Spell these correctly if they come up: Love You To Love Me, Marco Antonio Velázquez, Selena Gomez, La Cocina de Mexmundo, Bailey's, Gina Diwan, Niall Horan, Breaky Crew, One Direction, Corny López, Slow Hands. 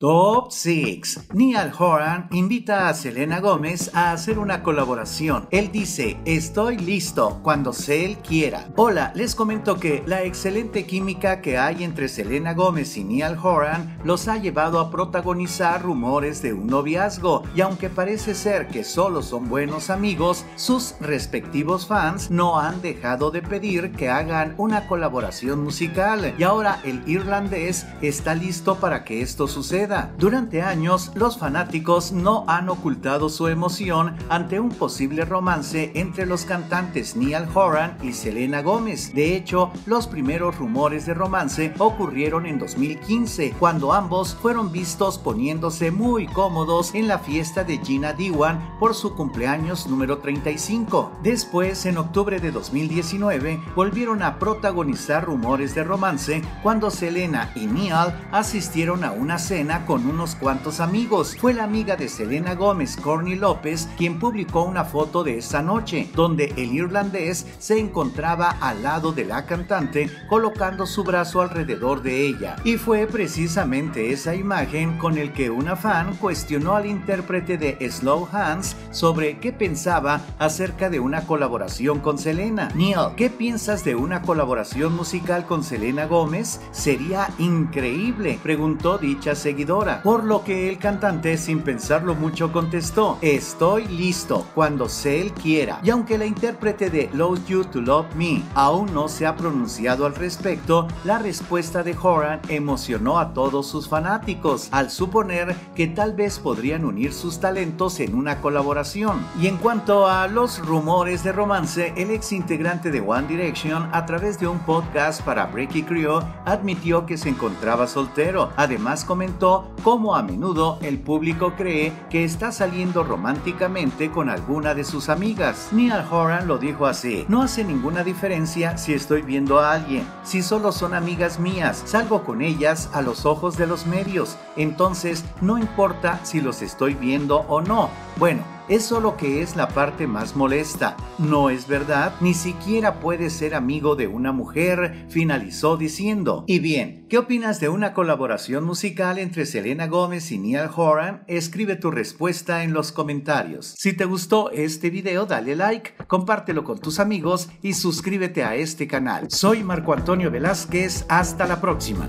Top 6. Niall Horan invita a Selena Gomez a hacer una colaboración. Él dice: estoy listo cuando él quiera. Hola, les comento que la excelente química que hay entre Selena Gomez y Niall Horan los ha llevado a protagonizar rumores de un noviazgo, y aunque parece ser que solo son buenos amigos, sus respectivos fans no han dejado de pedir que hagan una colaboración musical, y ahora el irlandés está listo para que esto suceda. Durante años, los fanáticos no han ocultado su emoción ante un posible romance entre los cantantes Niall Horan y Selena Gomez. De hecho, los primeros rumores de romance ocurrieron en 2015, cuando ambos fueron vistos poniéndose muy cómodos en la fiesta de Gina Diwan por su cumpleaños número 35. Después, en octubre de 2019, volvieron a protagonizar rumores de romance cuando Selena y Niall asistieron a una cena con unos cuantos amigos. Fue la amiga de Selena Gomez, Corny López, quien publicó una foto de esa noche, donde el irlandés se encontraba al lado de la cantante, colocando su brazo alrededor de ella. Y fue precisamente esa imagen con el que una fan cuestionó al intérprete de Slow Hands sobre qué pensaba acerca de una colaboración con Selena. Niall, ¿qué piensas de una colaboración musical con Selena Gomez? Sería increíble, preguntó dicha seguidora, por lo que el cantante, sin pensarlo mucho, contestó: estoy listo cuando él quiera. Y aunque la intérprete de Love You To Love Me aún no se ha pronunciado al respecto, la respuesta de Horan emocionó a todos sus fanáticos al suponer que tal vez podrían unir sus talentos en una colaboración. Y en cuanto a los rumores de romance, el ex integrante de One Direction, a través de un podcast para Breaky Crew, admitió que se encontraba soltero. Además, comentó como a menudo el público cree que está saliendo románticamente con alguna de sus amigas. Niall Horan lo dijo así: no hace ninguna diferencia si estoy viendo a alguien, si solo son amigas mías, salgo con ellas a los ojos de los medios, entonces no importa si los estoy viendo o no. Bueno, eso lo que es la parte más molesta. No es verdad, ni siquiera puede ser amigo de una mujer, finalizó diciendo. Y bien, ¿qué opinas de una colaboración musical entre Selena Gomez y Niall Horan? Escribe tu respuesta en los comentarios. Si te gustó este video, dale like, compártelo con tus amigos y suscríbete a este canal. Soy Marco Antonio Velázquez, hasta la próxima.